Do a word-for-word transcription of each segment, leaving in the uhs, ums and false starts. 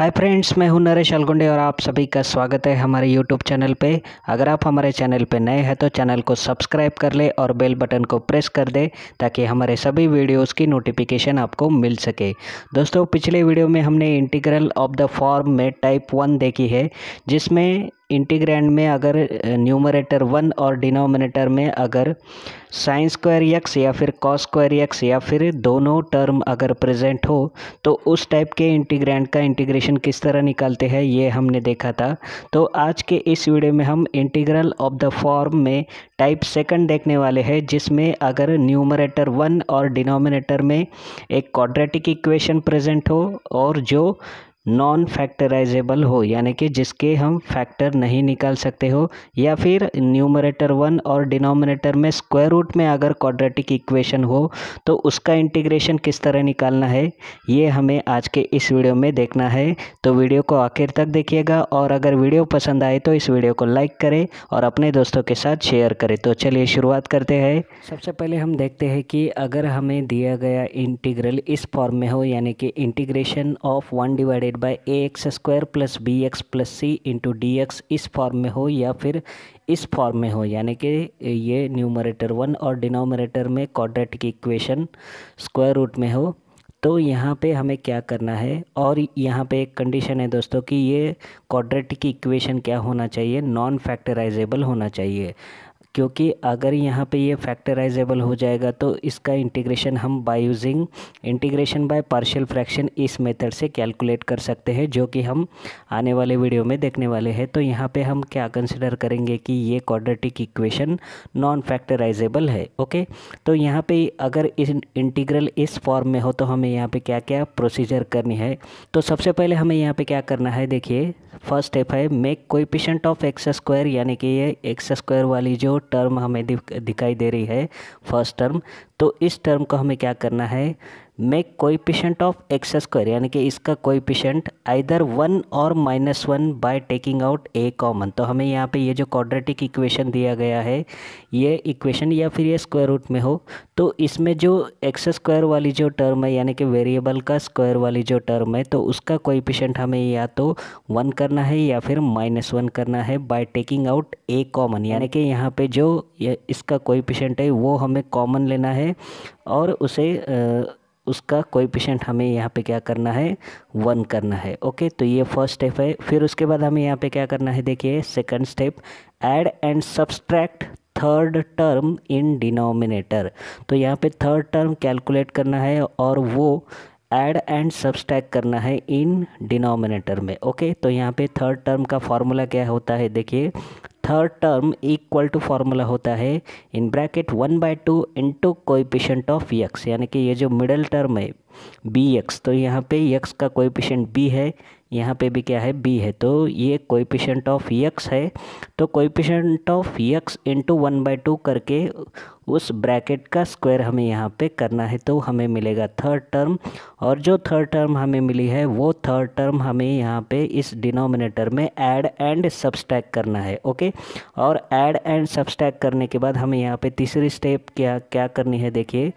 Hi friends, मैं हूं नरेश अलगुंडे और आप सभी का स्वागत है हमारे यूट्यूब चैनल पे। अगर आप हमारे चैनल पे नए हैं तो चैनल को सब्सक्राइब कर ले और बेल बटन को प्रेस कर दें ताकि हमारे सभी वीडियोस की नोटिफिकेशन आपको मिल सके। दोस्तों, पिछले वीडियो में हमने इंटीग्रल ऑफ द फॉर्म में टाइप वन देखी है, जिसमें इंटीग्रैंड में अगर न्यूमरेटर वन और डिनोमिनेटर में अगर साइन स्क्वायर एक्स या फिर कॉस स्क्वायर एक्स या फिर दोनों टर्म अगर प्रेजेंट हो तो उस टाइप के इंटीग्रैंड का इंटीग्रेशन किस तरह निकालते हैं ये हमने देखा था। तो आज के इस वीडियो में हम इंटीग्रल ऑफ द फॉर्म में टाइप सेकंड देखने वाले हैं, जिसमें अगर न्यूमरेटर वन और डिनोमिनेटर में एक क्वाड्रेटिक इक्वेशन प्रेजेंट हो और जो नॉन फैक्टराइजेबल हो, यानी कि जिसके हम फैक्टर नहीं निकाल सकते हो, या फिर न्यूमरेटर वन और डिनोमिनेटर में स्क्वायर रूट में अगर क्वाड्रेटिक इक्वेशन हो तो उसका इंटीग्रेशन किस तरह निकालना है ये हमें आज के इस वीडियो में देखना है। तो वीडियो को आखिर तक देखिएगा और अगर वीडियो पसंद आए तो इस वीडियो को लाइक करें और अपने दोस्तों के साथ शेयर करें। तो चलिए शुरुआत करते हैं। सबसे पहले हम देखते हैं कि अगर हमें दिया गया इंटीग्रल इस फॉर्म में हो, यानी कि integration of one divided by a x square plus b x plus c into D x इस फॉर्म में हो या फिर इस फॉर्म में हो, यानी कि ये न्यूमरेटर वन और डिनोमिनेटर में क्वाड्रेटिक इक्वेशन स्क्वायर रूट में हो, तो यहाँ पे हमें क्या करना है। और यहाँ पे एक कंडीशन है दोस्तों कि ये क्वाड्रेटिक इक्वेशन क्या होना चाहिए, नॉन फैक्टराइजेबल होना चाहिए, क्योंकि अगर यहाँ पे ये फैक्टराइजेबल हो जाएगा तो इसका इंटीग्रेशन हम by using integration by partial fraction इस मेथड से कैलकुलेट कर सकते हैं, जो कि हम आने वाले वीडियो में देखने वाले हैं। तो यहाँ पे हम क्या कंसिडर करेंगे कि ये क्वाड्रेटिक इक्वेशन नॉन फैक्टराइजेबल है। ओके, तो यहाँ पे अगर इस इंटीग्रल इस फॉर्म में हो तो हमें यहाँ पर क्या क्या प्रोसीजर करनी है। तो सबसे पहले हमें यहाँ पर क्या करना है, देखिए फर्स्ट स्टेप है make coefficient of x square, यानी कि ये एक्स स्क्वायर वाली जो टर्म हमें दिखाई दे रही है फर्स्ट टर्म, तो इस टर्म को हमें क्या करना है, make coefficient of x square यानी कि इसका कोएफिशिएंट आइदर वन और minus one by taking out a common. तो हमें यहाँ पे ये जो क्वाड्रेटिक इक्वेशन दिया गया है ये इक्वेशन या फिर ये स्क्वायर रूट में हो तो इसमें जो एक्स स्क्वायर वाली जो टर्म है, यानी कि वेरिएबल का स्क्वायर वाली जो टर्म है, तो उसका कोएफिशिएंट हमें या तो वन करना है या फिर माइनस वन करना है by taking out a common, यानी कि यहाँ पे जो इसका कोएफिशिएंट है वो हमें कॉमन लेना है और उसे आ, उसका कोएफिशिएंट हमें यहाँ पे क्या करना है, वन करना है। ओके, तो ये फर्स्ट स्टेप है। फिर उसके बाद हमें यहाँ पे क्या करना है, देखिए second step add and subtract third term in denominator. तो यहाँ पे थर्ड टर्म कैलकुलेट करना है और वो ऐड एंड सब्सट्रैक्ट करना है इन डिनोमिनेटर में। ओके, तो यहाँ पे थर्ड टर्म का फॉर्मूला क्या होता है, देखिए third term equal to formula होता है in bracket one by two into coefficient of x, यानी कि ये जो मिडल टर्म है बी एक्स, तो यहाँ पे एक्स का कोएफिशिएंट बी है, यहाँ पे भी क्या है बी है, तो ये कोएफिशिएंट ऑफ एक्स है, तो coefficient of x into one by two करके उस ब्रैकेट का स्क्वायर हमें यहाँ पे करना है, तो हमें मिलेगा थर्ड टर्म। और जो थर्ड टर्म हमें मिली है वो थर्ड टर्म हमें यहाँ पे इस डिनोमिनेटर में ऐड एंड सब्सट्रैक्ट करना है। ओके, और ऐड एंड सब्सट्रैक्ट करने के बाद हमें यहाँ पे तीसरी स्टेप क्या क्या करनी है, देखिए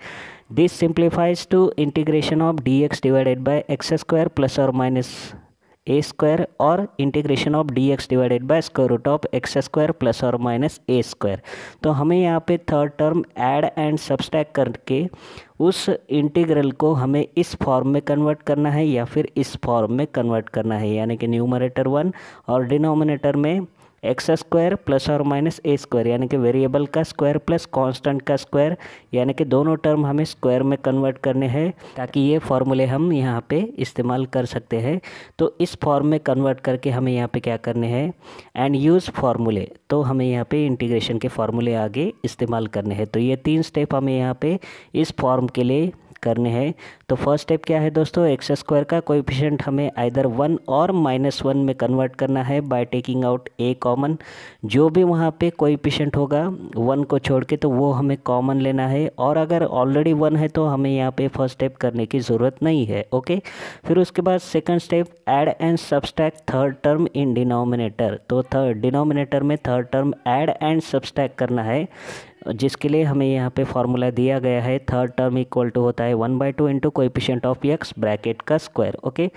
this simplifies to integration of d x divided by x square plus और माइनस ए स्क्वायर और integration of d x divided by square root of x square plus और माइनस ए स्क्वायर। तो हमें यहाँ पे third term add and subtract करके उस integral को हमें इस फॉर्म में कन्वर्ट करना है या फिर इस फॉर्म में कन्वर्ट करना है, यानी कि न्यूमरेटर वन और डिनोमिनेटर में एक्स स्क्वायर प्लस और माइनस ए स्क्वायर, यानी कि वेरिएबल का स्क्वायर प्लस कांस्टेंट का स्क्वायर, यानी कि दोनों टर्म हमें स्क्वायर में कन्वर्ट करने हैं ताकि ये फॉर्मूले हम यहाँ पे इस्तेमाल कर सकते हैं। तो इस फॉर्म में कन्वर्ट करके हमें यहाँ पे क्या करने हैं, एंड यूज़ फार्मूले, तो हमें यहाँ पे इंटीग्रेशन के फार्मूले आगे इस्तेमाल करने हैं। तो ये तीन स्टेप हमें यहाँ पे इस फॉर्म के लिए करने हैं। तो फर्स्ट स्टेप क्या है दोस्तों, एक्स स्क्वायर का कोएफिशिएंट हमें आइदर वन और माइनस वन में कन्वर्ट करना है by taking out a common, जो भी वहाँ पे कोएफिशिएंट होगा वन को छोड़ के तो वो हमें कॉमन लेना है, और अगर ऑलरेडी वन है तो हमें यहाँ पे फर्स्ट स्टेप करने की ज़रूरत नहीं है। ओके, फिर उसके बाद second step add and subtract third term in denominator. तो थर्ड डिनोमिनेटर में third term add and subtract करना है, जिसके लिए हमें यहाँ पे फार्मूला दिया गया है थर्ड टर्म इक्वल टू होता है one by two into coefficient of x bracket का स्क्वायर। ओके,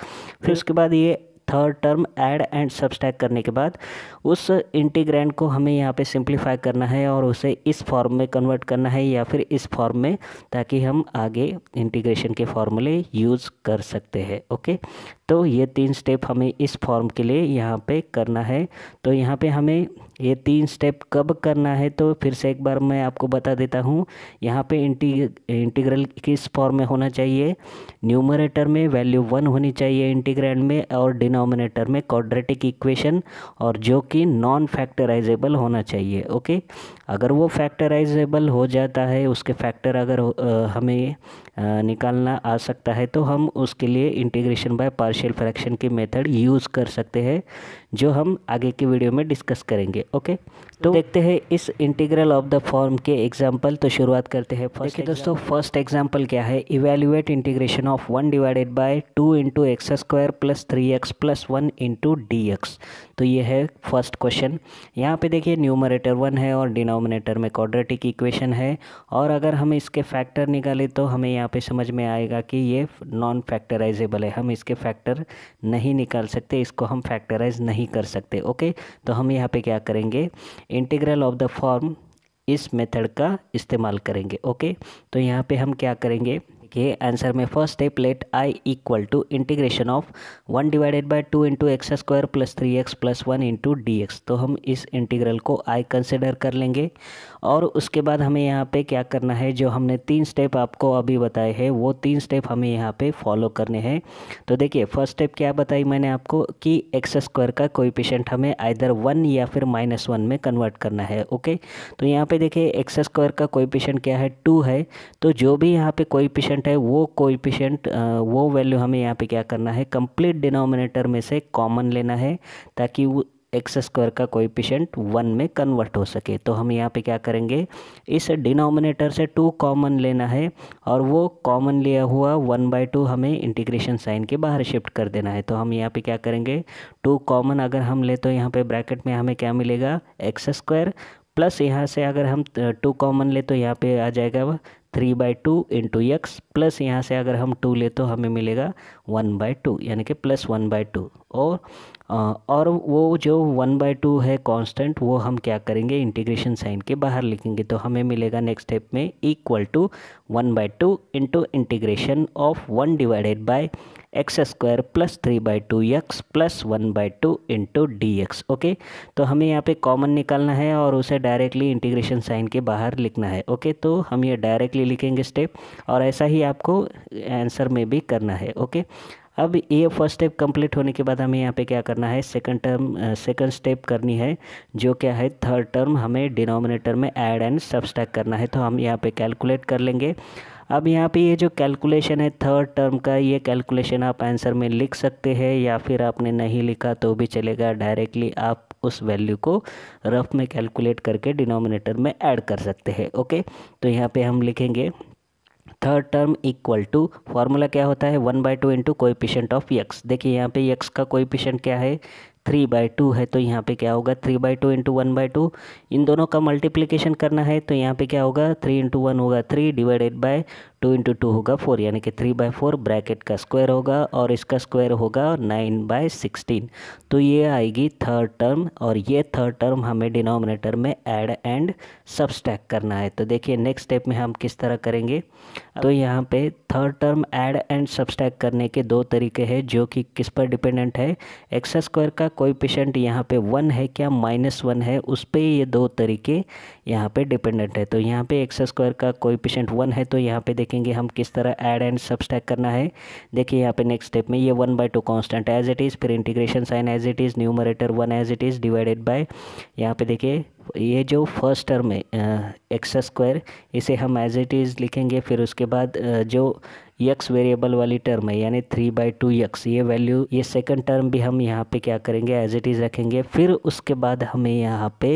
फिर उसके बाद ये third term add and subtract करने के बाद उस इंटीग्रैंड को हमें यहाँ पे सिंप्लीफाई करना है और उसे इस फॉर्म में कन्वर्ट करना है या फिर इस फॉर्म में, ताकि हम आगे इंटीग्रेशन के फॉर्मूले यूज़ कर सकते हैं। ओके, तो ये तीन स्टेप हमें इस फॉर्म के लिए यहाँ पे करना है। तो यहाँ पे हमें ये तीन स्टेप कब करना है तो फिर से एक बार मैं आपको बता देता हूँ। यहाँ पे इंटीग्रल किस फॉर्म में होना चाहिए, न्यूमरेटर में वैल्यू वन होनी चाहिए इंटीग्रैंड में, और डिनोमिनेटर में क्वाड्रेटिक इक्वेशन, और जो कि नॉन फैक्टराइजेबल होना चाहिए। ओके, अगर वो फैक्टराइजेबल हो जाता है, उसके फैक्टर अगर हमें निकालना आ सकता है तो हम उसके लिए इंटीग्रेशन बाय पार्शियल फ्रैक्शन की मेथड यूज़ कर सकते हैं, जो हम आगे की वीडियो में डिस्कस करेंगे। ओके, तो देखते हैं इस इंटीग्रल ऑफ द फॉर्म के एग्जांपल। तो शुरुआत करते हैं। फर्स्ट दोस्तों, फर्स्ट एग्जांपल क्या है, evaluate integration of one divided by two into x square plus three x plus one into D x. तो ये है फर्स्ट क्वेश्चन। यहाँ पे देखिए न्यूमरेटर वन है और डिनोमिनेटर में क्वाड्रेटिक इक्वेशन है, और अगर हम इसके फैक्टर निकाले तो हमें यहाँ पे समझ में आएगा कि ये नॉन फैक्टराइजेबल है, हम इसके फैक्टर नहीं निकाल सकते, इसको हम फैक्टराइज नहीं कर सकते। ओके, तो हम यहाँ पे क्या करेंगे, इंटीग्रल ऑफ द फॉर्म इस मेथड का इस्तेमाल करेंगे। ओके, तो यहाँ पे हम क्या करेंगे, ये आंसर में first step, let I equal to integration of one divided by two into x square plus three x plus one into D x. तो हम इस इंटीग्रल को आई कंसिडर कर लेंगे, और उसके बाद हमें यहाँ पे क्या करना है, जो हमने तीन स्टेप आपको अभी बताए हैं वो तीन स्टेप हमें यहाँ पे फॉलो करने हैं। तो देखिए फर्स्ट स्टेप क्या बताई मैंने आपको, कि एक्स स्क्वायर का कोएफिशिएंट हमें आइदर वन या फिर माइनस वन में कन्वर्ट करना है। ओके, तो यहाँ पे देखिए एक्स स्क्वायर का कोएफिशिएंट क्या है, टू है, तो जो भी यहाँ पे कोएफिशिएंट है वो कोएफिशिएंट, वो वैल्यू हमें यहाँ पे क्या करना है, कंप्लीट डिनोमिनेटर में से कॉमन लेना है, ताकि वो एक्स स्क्वायर का कोएफिशिएंट वन में कन्वर्ट हो सके। तो हम यहाँ पे क्या करेंगे, इस डिनोमिनेटर से टू कॉमन लेना है, और वो कॉमन लिया हुआ वन बाई टू हमें इंटीग्रेशन साइन के बाहर शिफ्ट कर देना है। तो हम यहाँ पे क्या करेंगे, टू कॉमन अगर हम ले तो यहाँ पे ब्रैकेट में हमें क्या मिलेगा, एक्स स्क्वायर प्लस, यहाँ से अगर हम टू कॉमन ले तो यहाँ पे आ जाएगा वह three by two into x, plus यहाँ से अगर हम टू ले तो हमें मिलेगा वन बाई टू, यानी कि प्लस वन बाई टू, और और वो जो वन बाई टू है कांस्टेंट, वो हम क्या करेंगे, इंटीग्रेशन साइन के बाहर लिखेंगे। तो हमें मिलेगा नेक्स्ट स्टेप में equal to one by two into integration of one divided by x square plus three by two x plus one by two into D x. Okay, तो हमें यहाँ पे कॉमन निकालना है और उसे डायरेक्टली इंटीग्रेशन साइन के बाहर लिखना है। ओके, तो हम ये डायरेक्टली लिखेंगे स्टेप, और ऐसा ही आपको आंसर में भी करना है। ओके, अब ये फर्स्ट स्टेप कंप्लीट होने के बाद हमें यहाँ पे क्या करना है, सेकंड टर्म सेकंड स्टेप करनी है, जो क्या है, थर्ड टर्म हमें डिनोमिनेटर में ऐड एंड सब्सट्रैक्ट करना है। तो हम यहाँ पे कैलकुलेट कर लेंगे। अब यहाँ पे ये जो कैलकुलेशन है थर्ड टर्म का, ये कैलकुलेशन आप आंसर में लिख सकते हैं, या फिर आपने नहीं लिखा तो भी चलेगा, डायरेक्टली आप उस वैल्यू को रफ में कैलकुलेट करके डिनोमिनेटर में ऐड कर सकते हैं। ओके, तो यहाँ पे हम लिखेंगे third term equal to, formula क्या होता है, one by two into coefficient of x. देखिए यहाँ पे एक्स का कोएफिशिएंट क्या है, थ्री बाई टू है, तो यहाँ पे क्या होगा, three by two into one by two, इन दोनों का मल्टीप्लिकेशन करना है। तो यहाँ पे क्या होगा, थ्री इंटू वन होगा three, divided by two into two होगा फोर, यानी कि थ्री बाई फोर, ब्रैकेट का स्क्वायर होगा और इसका स्क्वायर होगा नाइन बाय सिक्सटीन। तो ये आएगी थर्ड टर्म, और ये थर्ड टर्म हमें डिनोमिनेटर में ऐड एंड सब्सट्रैक्ट करना है। तो देखिए नेक्स्ट स्टेप में हम किस तरह करेंगे। तो यहाँ पे third term add and subtract करने के दो तरीके हैं, जो कि किस पर डिपेंडेंट है, एक्स स्क्वायर का कोएफिशिएंट यहाँ पे वन है क्या माइनस वन है, उस पे ये दो तरीके यहाँ पे डिपेंडेंट है। तो यहाँ पे एक्स स्क्वायर का कोएफिशिएंट वन है, तो यहाँ पे देखेंगे हम किस तरह ऐड एंड सब्सट्रैक्ट करना है। देखिए यहाँ पे नेक्स्ट स्टेप में ये one by two constant as it is, फिर integration sign as it is, numerator one as it is, divided by यहाँ पे देखिए ये जो फर्स्ट टर्म है एक्स स्क्वायर, इसे हम एज इट इज़ लिखेंगे। फिर उसके बाद जो एक्स वेरिएबल वाली टर्म है, यानी थ्री बाई टू एक्स, ये वैल्यू, ये सेकंड टर्म भी हम यहाँ पे क्या करेंगे, एज इट इज़ रखेंगे। फिर उसके बाद हमें यहाँ पे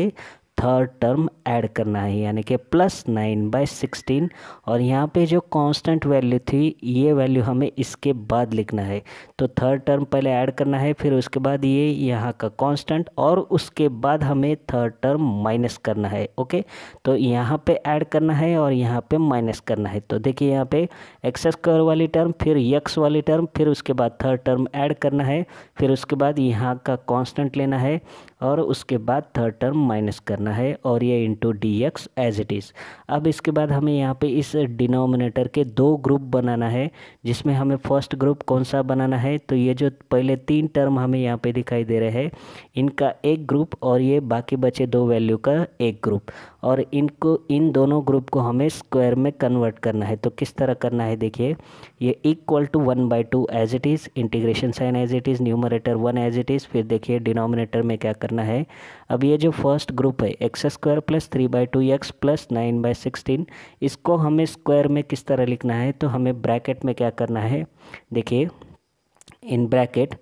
थर्ड टर्म ऐड करना है, यानी कि प्लस नाइन बाई सिक्सटीन। और यहाँ पे जो कांस्टेंट वैल्यू थी ये वैल्यू हमें इसके बाद लिखना है, तो थर्ड टर्म पहले ऐड करना है, फिर उसके बाद ये यहाँ का कांस्टेंट और उसके बाद हमें थर्ड टर्म माइनस करना है। ओके, तो यहाँ पे ऐड करना है और यहाँ पे माइनस करना है। तो देखिए यहाँ पे एक्स स्क्वायर वाली टर्म, फिर एक्स वाली टर्म, फिर उसके बाद थर्ड टर्म ऐड करना है, फिर उसके बाद यहाँ का कांस्टेंट लेना है और उसके बाद थर्ड टर्म माइनस करना है और ये into D x as it is. अब इसके बाद हमें यहाँ पे इस डिनोमिनेटर के दो ग्रुप बनाना है, जिसमें हमें फर्स्ट ग्रुप कौन सा बनाना है, तो ये जो पहले तीन टर्म हमें यहाँ पे दिखाई दे रहे हैं इनका एक ग्रुप और ये बाकी बचे दो वैल्यू का एक ग्रुप, और इनको इन दोनों ग्रुप को हमें स्क्वायर में कन्वर्ट करना है। तो किस तरह करना है देखिए, ये equal to one by two as it is, integration sign as it is, numerator one as it is. फिर देखिए डिनोमिनेटर में क्या करना है, अब ये जो फर्स्ट ग्रुप है x square plus three by two x plus nine by sixteen, इसको हमें स्क्वायर में किस तरह लिखना है, तो हमें ब्रैकेट में क्या करना है, देखिए इन ब्रैकेट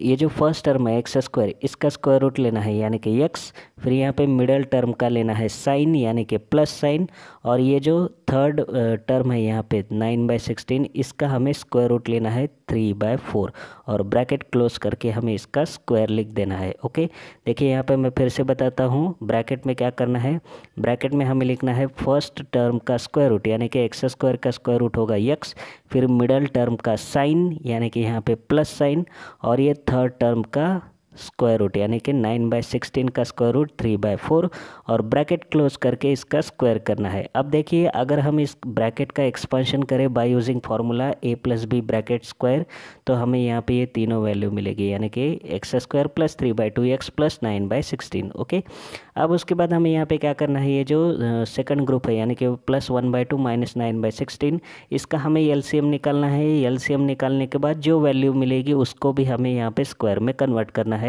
ये जो फर्स्ट टर्म है एक्स स्क्वायर इसका स्क्वायर रूट लेना है यानी कि एक्स, फिर यहाँ पे मिडल टर्म का लेना है साइन यानी कि प्लस साइन, और ये जो थर्ड टर्म है यहाँ पे नाइन बाई सिक्सटीन इसका हमें स्क्वायर रूट लेना है थ्री बाय फोर और ब्रैकेट क्लोज करके हमें इसका स्क्वायर लिख देना है। ओके, देखिए यहाँ पे मैं फिर से बताता हूँ, ब्रैकेट में क्या करना है, ब्रैकेट में हमें लिखना है फर्स्ट टर्म का स्क्वायर रूट यानी कि एक्स स्क्वायर का स्क्वायर रूट होगा एक्स, फिर मिडल टर्म का साइन यानी कि यहाँ पे प्लस साइन, और ये थर्ड टर्म का स्क्वायर रूट यानी कि नाइन बाई सिक्सटीन का square root three by four और ब्रैकेट क्लोज करके इसका स्क्वायर करना है। अब देखिए अगर हम इस ब्रैकेट का एक्सपेंशन करें by using formula a plus B bracket square, तो हमें यहाँ पे ये तीनों वैल्यू मिलेगी यानी कि x square plus three by two x plus nine by sixteen. Okay, अब उसके बाद हमें यहाँ पे क्या करना है, ये जो सेकंड ग्रुप है यानी कि plus one by two minus nine by sixteen, इसका हमें एल सी एम निकालना है। एल सी एम निकालने के बाद जो वैल्यू मिलेगी उसको भी हमें यहाँ पे स्क्वायर में कन्वर्ट करना है।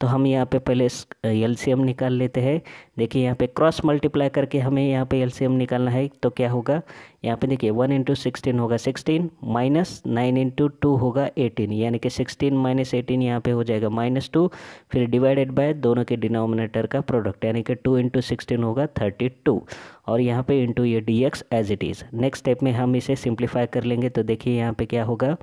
तो हम यहाँ पे पहले एलसीएम निकाल लेते हैं। देखिए यहाँ पे क्रॉस मल्टीप्लाई करके हमें यहाँ पे एलसीएम निकालना है, तो क्या होगा यहाँ पे देखिए वन इंटू सिक्सटीन होगा sixteen, minus nine into two होगा एटीन यानी कि सिक्सटीन माइनस एटीन यहाँ पे हो जाएगा माइनस टू, फिर डिवाइडेड बाय दोनों के डिनोमिनेटर का प्रोडक्ट यानी कि टू इंटू सिक्सटीन होगा थर्टी टू और यहाँ पे इंटू ये d x as it is. Next step में हम इसे सिंप्लीफाई कर लेंगे, तो देखिए यहाँ पे क्या होगा,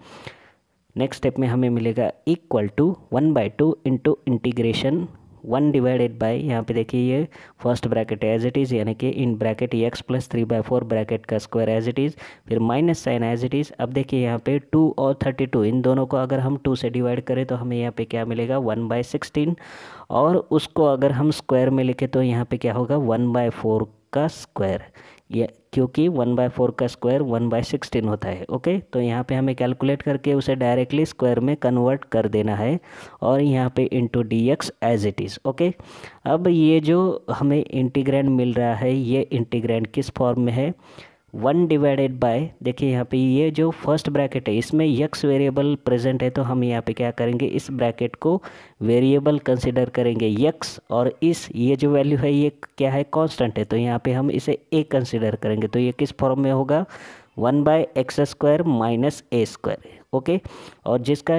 नेक्स्ट स्टेप में हमें मिलेगा equal to one by two into integration one divided by यहाँ पे देखिए ये first bracket as it is यानी कि in bracket x plus three by four bracket का स्क्वायर एज इट इज़, फिर minus sign as it is. अब देखिए यहाँ पे टू और थर्टी टू इन दोनों को अगर हम टू से डिवाइड करें तो हमें यहाँ पे क्या मिलेगा वन बाई सिक्सटीन, और उसको अगर हम स्क्वायर में लिखें तो यहाँ पे क्या होगा वन बाई फोर का स्क्वायर, ये क्योंकि वन बाई फोर का स्क्वायर वन बाई सिक्सटीन होता है। ओके, तो यहाँ पे हमें कैलकुलेट करके उसे डायरेक्टली स्क्वायर में कन्वर्ट कर देना है और यहाँ पे into D x as it is. Okay, अब ये जो हमें इंटीग्रैंड मिल रहा है ये इंटीग्रैंड किस फॉर्म में है, वन डिवाइडेड बाय देखिए यहाँ पे ये जो फर्स्ट ब्रैकेट है इसमें एक्स वेरिएबल प्रेजेंट है, तो हम यहाँ पे क्या करेंगे इस ब्रैकेट को वेरिएबल कंसिडर करेंगे एक्स, और इस ये जो वैल्यू है ये क्या है कांस्टेंट है, तो यहाँ पे हम इसे ए कंसिडर करेंगे। तो ये किस फॉर्म में होगा one by x square minus a square. Okay, और जिसका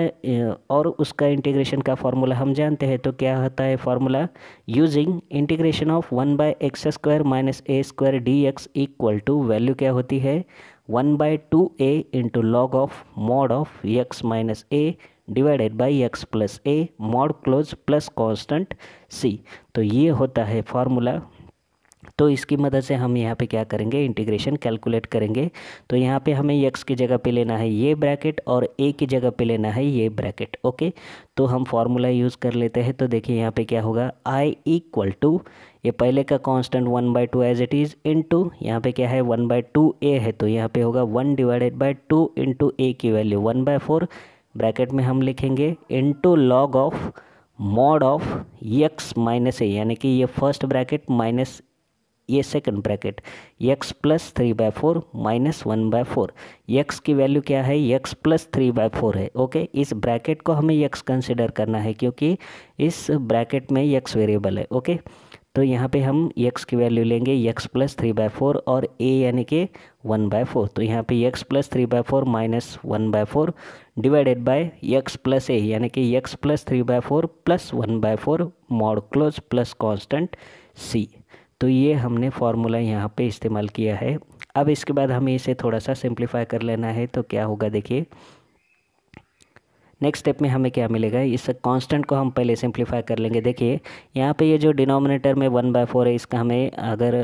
और उसका इंटीग्रेशन का फार्मूला हम जानते हैं, तो क्या होता है formula, using integration of one by x square minus a square D x equal to value क्या होती है one by two a into log of mod of x minus a divided by x plus a mod close plus constant c. तो ये होता है formula, तो इसकी मदद से हम यहाँ पे क्या करेंगे इंटीग्रेशन कैलकुलेट करेंगे। तो यहाँ पे हमें एक्स की जगह पे लेना है ये ब्रैकेट और ए की जगह पे लेना है ये ब्रैकेट। ओके, तो हम फार्मूला यूज़ कर लेते हैं, तो देखिए यहाँ पे क्या होगा आई इक्वल टू ये पहले का constant one by two as it is into यहाँ पे क्या है वन बाई टू ए है, तो यहाँ पे होगा one divided by two into a की value one by four bracket में हम लिखेंगे into log of mod of x minus a यानी कि ये फर्स्ट ब्रैकेट माइनस ये second bracket x plus three by four minus one by four, x की value क्या है x plus three by four है। ओके, इस ब्रैकेट को हमें एक्स कंसिडर करना है क्योंकि इस ब्रैकेट में एक्स वेरिएबल है। ओके, तो यहाँ पे हम एक्स की वैल्यू लेंगे x plus three by four और ए यानी कि वन बाय फोर, तो यहाँ पे x plus three by four minus one by four divided by x plus a यानी कि x plus three by four plus one by four mod close plus constant c. तो ये हमने formula यहाँ पे इस्तेमाल किया है। अब इसके बाद हमें इसे थोड़ा सा सिंप्लीफाई कर लेना है। तो क्या होगा देखिए, नेक्स्ट स्टेप में हमें क्या मिलेगा, इस कांस्टेंट को हम पहले सिंप्लीफाई कर लेंगे। देखिए यहाँ पे ये जो डिनोमिनेटर में वन बाय फोर है, इसका हमें अगर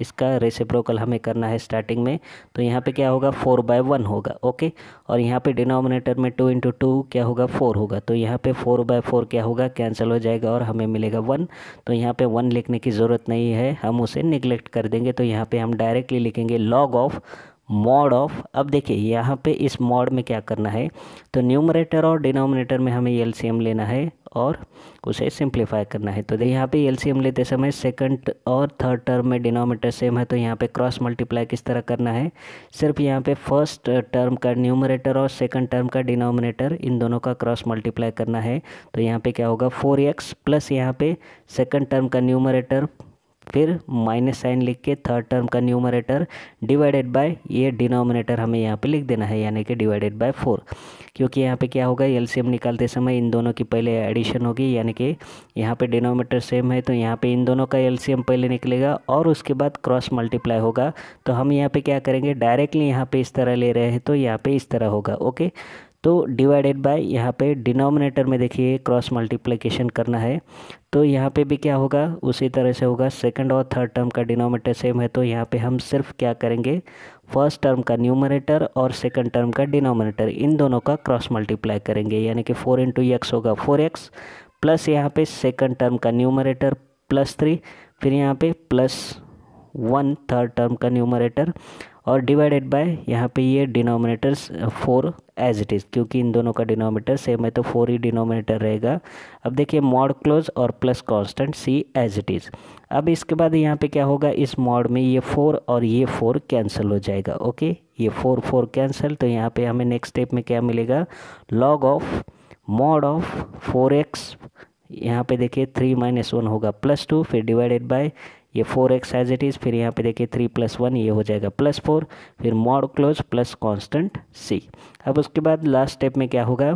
इसका रेसिप्रोकल हमें करना है स्टार्टिंग में, तो यहाँ पे क्या होगा, फोर बाय वन होगा। ओके, और यहाँ पे डिनोमिनेटर में टू इंटू टू क्या होगा, फोर होगा। तो यहाँ पे फोर बाय फोर क्या होगा, कैंसिल हो जाएगा और हमें मिलेगा वन। तो यहाँ पर वन लिखने की ज़रूरत नहीं है, हम उसे निगलेक्ट कर देंगे। तो यहाँ पर हम डायरेक्टली लिखेंगे लॉग ऑफ मॉड ऑफ। अब देखिए यहाँ पे इस मॉड में क्या करना है, तो न्यूमरेटर और डिनोमिनेटर में हमें एलसीएम लेना है और उसे सिंप्लीफाई करना है। तो यहाँ पे एलसीएम लेते समय सेकंड और थर्ड टर्म में डिनोमिनेटर सेम है, तो यहाँ पे क्रॉस मल्टीप्लाई किस तरह करना है, सिर्फ यहाँ पे फर्स्ट टर्म का न्यूमरेटर और सेकंड टर्म का डिनोमिनेटर, इन दोनों का क्रॉस मल्टीप्लाई करना है। तो यहाँ पे क्या होगा, फोर एक्स प्लस यहाँ पे सेकंड टर्म का न्यूमरेटर, फिर माइनस साइन लिख के थर्ड टर्म का न्यूमरेटर डिवाइडेड बाय ये डिनोमिनेटर हमें यहाँ पे लिख देना है, यानी कि डिवाइडेड बाय फोर। क्योंकि यहाँ पे क्या होगा, एलसीएम निकालते समय इन दोनों की पहले एडिशन होगी, यानी कि यहाँ पे डिनोमिनेटर सेम है तो यहाँ पे इन दोनों का एलसीएम पहले निकलेगा और उसके बाद क्रॉस मल्टीप्लाई होगा। तो हम यहाँ पर क्या करेंगे, डायरेक्टली यहाँ पर इस तरह ले रहे हैं तो यहाँ पर इस तरह होगा। ओके, तो डिवाइडेड बाय यहाँ पे डिनोमिनेटर में देखिए क्रॉस मल्टीप्लिकेशन करना है, तो यहाँ पे भी क्या होगा, उसी तरह से होगा। सेकंड और थर्ड टर्म का डिनोमिनेटर सेम है तो यहाँ पे हम सिर्फ क्या करेंगे, फर्स्ट टर्म का न्यूमरेटर और सेकंड टर्म का डिनोमिनेटर, इन दोनों का क्रॉस मल्टीप्लाई करेंगे, यानी कि फोर इंटू एक्स होगा, फोर एक्स प्लस यहाँ पे सेकंड टर्म का न्यूमरेटर प्लस थ्री, फिर यहाँ पे प्लस वन थर्ड टर्म का न्यूमरेटर और डिवाइडेड बाय यहाँ पे ये denominators four as it is, क्योंकि इन दोनों का डिनोमिनेटर सेम है तो फोर ही डिनोमिनेटर रहेगा। अब देखिए मॉड क्लोज और plus constant C as it is. अब इसके बाद यहाँ पे क्या होगा, इस मॉड में ये फोर और ये फोर कैंसिल हो जाएगा। ओके, ये फोर फोर कैंसिल, तो यहाँ पे हमें नेक्स्ट स्टेप में क्या मिलेगा, log of mod of four x, यहाँ पे देखिए थ्री माइनस वन होगा प्लस टू, फिर डिवाइडेड बाय ये four x as it is, फिर यहाँ पे देखिए थ्री प्लस वन ये हो जाएगा प्लस फोर, फिर मॉड क्लोज प्लस कांस्टेंट सी। अब उसके बाद लास्ट स्टेप में क्या होगा,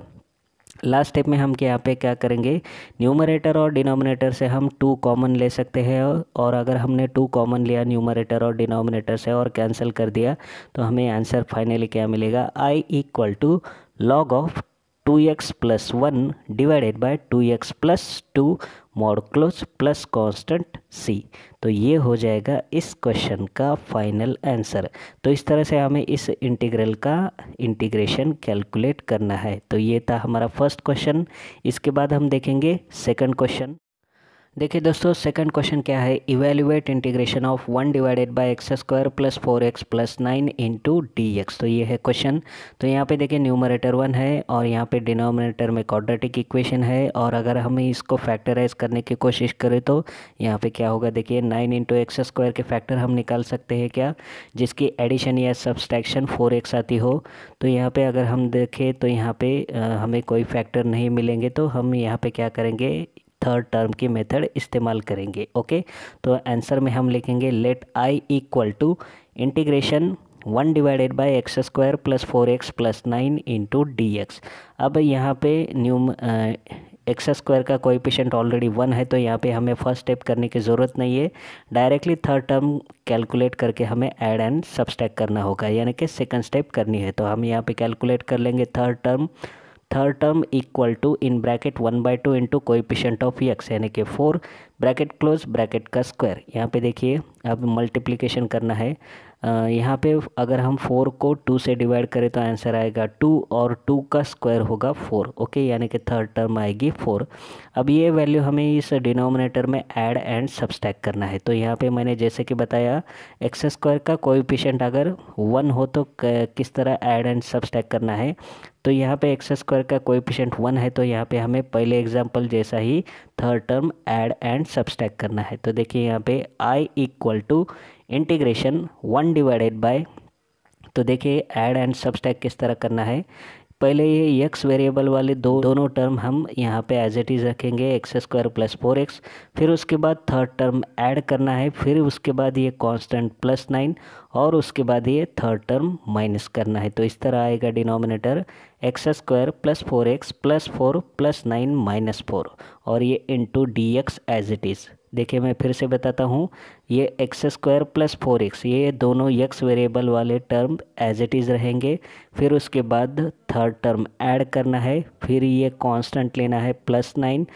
लास्ट स्टेप में हम यहाँ पे क्या करेंगे, न्यूमरेटर और डिनोमिनेटर से हम टू कॉमन ले सकते हैं, और अगर हमने टू कॉमन लिया न्यूमरेटर और डिनोमिनेटर से और कैंसिल कर दिया तो हमें आंसर फाइनली क्या मिलेगा, I equal to log of two x plus one divided by two x plus two mod close plus constant c. तो ये हो जाएगा इस क्वेश्चन का फाइनल आंसर। तो इस तरह से हमें इस इंटीग्रल का इंटीग्रेशन कैलकुलेट करना है। तो ये था हमारा फर्स्ट क्वेश्चन। इसके बाद हम देखेंगे सेकंड क्वेश्चन। देखिए दोस्तों, सेकंड क्वेश्चन क्या है, evaluate integration of one divided by x square plus four x plus nine into D x. तो ये है क्वेश्चन। तो यहाँ पे देखिए न्यूमरेटर वन है और यहाँ पे डिनोमिनेटर में क्वाड्रेटिक इक्वेशन है, और अगर हम इसको फैक्टराइज करने की कोशिश करें तो यहाँ पे क्या होगा, देखिए नाइन इंटू एक्स स्क्वायर के फैक्टर हम निकाल सकते हैं क्या, जिसकी एडिशन या सब्सट्रैक्शन फोर एक्स आती हो। तो यहाँ पर अगर हम देखें तो यहाँ पर हमें कोई फैक्टर नहीं मिलेंगे, तो हम यहाँ पर क्या करेंगे, थर्ड टर्म की मेथड इस्तेमाल करेंगे। ओके, तो आंसर में हम लिखेंगे let I equal to integration one divided by x square plus four x plus nine into D x. अब यहाँ पे न्यूम एक्स स्क्वायर का कोएफिशिएंट ऑलरेडी वन है, तो यहाँ पे हमें फर्स्ट स्टेप करने की ज़रूरत नहीं है, डायरेक्टली थर्ड टर्म कैलकुलेट करके हमें ऐड एंड सब्सट्रैक्ट करना होगा, यानी कि सेकंड स्टेप करनी है। तो हम यहाँ पे कैलकुलेट कर लेंगे third term, third term equal to in bracket one by two into coefficient of x, यानी कि फोर ब्रैकेट क्लोज ब्रैकेट का स्क्वायर। यहाँ पे देखिए अब मल्टीप्लिकेशन करना है। यहाँ पे अगर हम फोर को टू से डिवाइड करें तो आंसर आएगा टू, और टू का स्क्वायर होगा फोर। ओके, यानी कि थर्ड टर्म आएगी फोर। अब ये वैल्यू हमें इस डिनोमिनेटर में ऐड एंड सब्सट्रैक्ट करना है। तो यहाँ पे मैंने जैसे कि बताया, एक्स स्क्वायर का कोएफिशिएंट अगर वन हो तो किस तरह ऐड एंड सब्सट्रैक्ट करना है। तो यहाँ पे एक्स स्क्वायर का कोएफिशिएंट वन है, तो यहाँ पे हमें पहले एग्जाम्पल जैसा ही third term add and subtract करना है। तो देखिए यहाँ पे I equal to integration one divided by, तो देखिए ऐड एंड सब्सट्रैक्ट किस तरह करना है। पहले ये एक्स वेरिएबल वाले दो दोनों टर्म हम यहाँ पे एज इट इज़ रखेंगे, x square plus four x, फिर उसके बाद थर्ड टर्म ऐड करना है, फिर उसके बाद ये कांस्टेंट प्लस नाइन, और उसके बाद ये थर्ड टर्म माइनस करना है। तो इस तरह आएगा denominator x square plus four x plus four plus nine minus four, और ये into D x as it is. देखिए मैं फिर से बताता हूँ, ये x square plus four x, ये दोनों एक्स वेरिएबल वाले टर्म एज इट इज़ रहेंगे। फिर उसके बाद थर्ड टर्म ऐड करना है, फिर ये कांस्टेंट लेना है प्लस नाइन,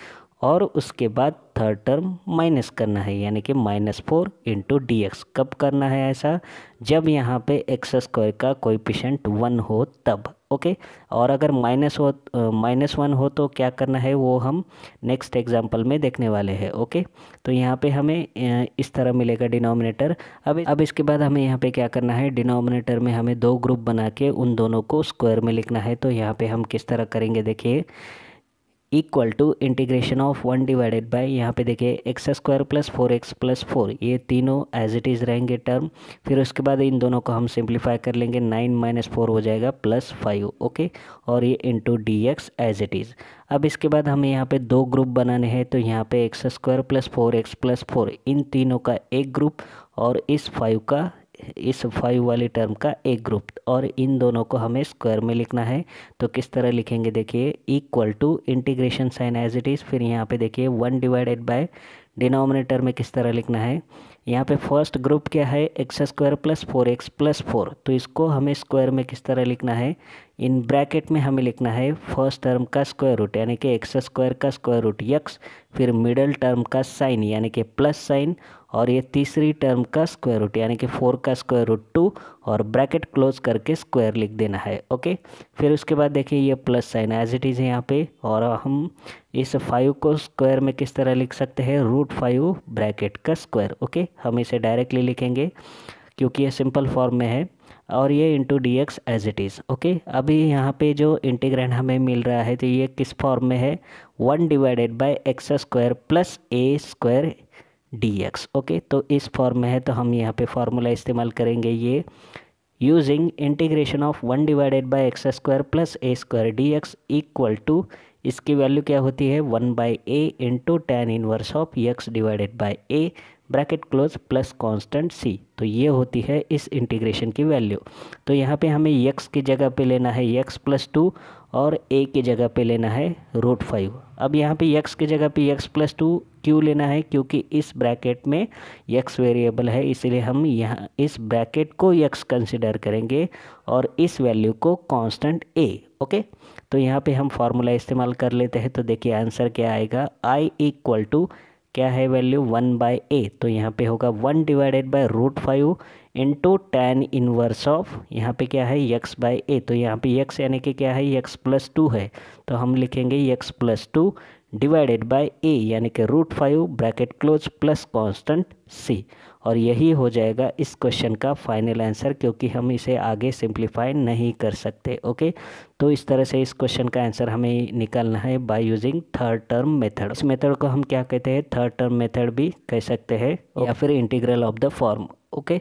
और उसके बाद थर्ड टर्म माइनस करना है, यानी कि minus four into D x. कब करना है ऐसा? जब यहाँ पे एक्स स्क्वायर का कोएफिशिएंट वन हो तब, ओके। और अगर माइनस हो माइनस वन हो तो क्या करना है वो हम नेक्स्ट एग्जांपल में देखने वाले हैं, ओके। तो यहाँ पे हमें इस तरह मिलेगा डिनोमिनेटर। अब अब इसके बाद हमें यहाँ पे क्या करना है, डिनोमिनेटर में हमें दो ग्रुप बना के उन दोनों को स्क्वायर में लिखना है। तो यहाँ पे हम किस तरह करेंगे देखिए, equal to integration of one divided by, यहाँ पे देखिए x square plus four x plus four, ये तीनों एज इट इज़ रहेंगे टर्म। फिर उसके बाद इन दोनों को हम सिंप्लीफाई कर लेंगे, नाइन माइनस फोर हो जाएगा प्लस फाइव, ओके। और ये into D x as it is. अब इसके बाद हमें यहाँ पे दो ग्रुप बनाने हैं, तो यहाँ पे x square plus four x plus four, इन तीनों का एक ग्रुप, और इस फाइव का इस फाइव वाली टर्म का एक ग्रुप, और इन दोनों को हमें स्क्वायर में लिखना है। तो किस तरह लिखेंगे देखिए, equal to integration sign as it is, फिर यहाँ पे देखिए वन डिवाइडेड बाय, डिनोमिनेटर में किस तरह लिखना है, यहाँ पे फर्स्ट ग्रुप क्या है x square plus four x plus four, तो इसको हमें स्क्वायर में किस तरह लिखना है, इन ब्रैकेट में हमें लिखना है फर्स्ट टर्म का स्क्वायर रूट, यानी कि एक्स स्क्वायर का स्क्वायर रूट एक्स, फिर मिडल टर्म का साइन यानी कि प्लस साइन, और ये तीसरी टर्म का स्क्वायर रूट यानी कि फोर का स्क्वायर रूट टू, और ब्रैकेट क्लोज करके स्क्वायर लिख देना है, ओके। फिर उसके बाद देखिए ये plus sign as it is है यहाँ पे, और हम इस फाइव को स्क्वायर में किस तरह लिख सकते हैं, रूट फाइव ब्रैकेट का स्क्वायर, ओके। हम इसे डायरेक्टली लिखेंगे क्योंकि ये सिंपल फॉर्म में है, और ये into D x as it is, okay. अभी यहाँ पे जो इंटीग्रैंड हमें मिल रहा है तो ये किस फॉर्म में है, one divided by x square plus a square D x, okay. तो इस फॉर्म में है, तो हम यहाँ पे फार्मूला इस्तेमाल करेंगे ये, using integration of one divided by x square plus a square D x equal to, इसकी वैल्यू क्या होती है one by a into tan inverse of x divided by a bracket close plus constant सी। तो ये होती है इस integration की वैल्यू। तो यहाँ पे हमें एक्स की जगह पे लेना है एक्स प्लस टू, और ए की जगह पे लेना है रूट फाइव। अब यहाँ पे एक्स की जगह पे एक्स प्लस टू क्यों लेना है, क्योंकि इस ब्रैकेट में एक्स वेरिएबल है, इसलिए हम यहाँ इस ब्रैकेट को एक्स कंसिडर करेंगे और इस वैल्यू को कांस्टेंट ए, ओके। तो यहाँ पे हम फार्मूला इस्तेमाल कर लेते हैं। तो देखिए आंसर क्या आएगा, आई इक्वल टू क्या है वैल्यू वन बाई ए, तो यहाँ पे होगा one divided by root five into tan inverse of, यहाँ पे क्या है एक्स बाई ए, तो यहाँ पे एक्स यानी कि क्या है एक्स प्लस टू है, तो हम लिखेंगे x plus two divided by ए यानी कि root five bracket close plus constant c. और यही हो जाएगा इस क्वेश्चन का फाइनल आंसर, क्योंकि हम इसे आगे सिंप्लीफाई नहीं कर सकते, ओके। तो इस तरह से इस क्वेश्चन का आंसर हमें निकालना है by using third term method. इस मेथड को हम क्या कहते हैं, थर्ड टर्म मेथड भी कह सकते हैं, या फिर integral of the form, okay.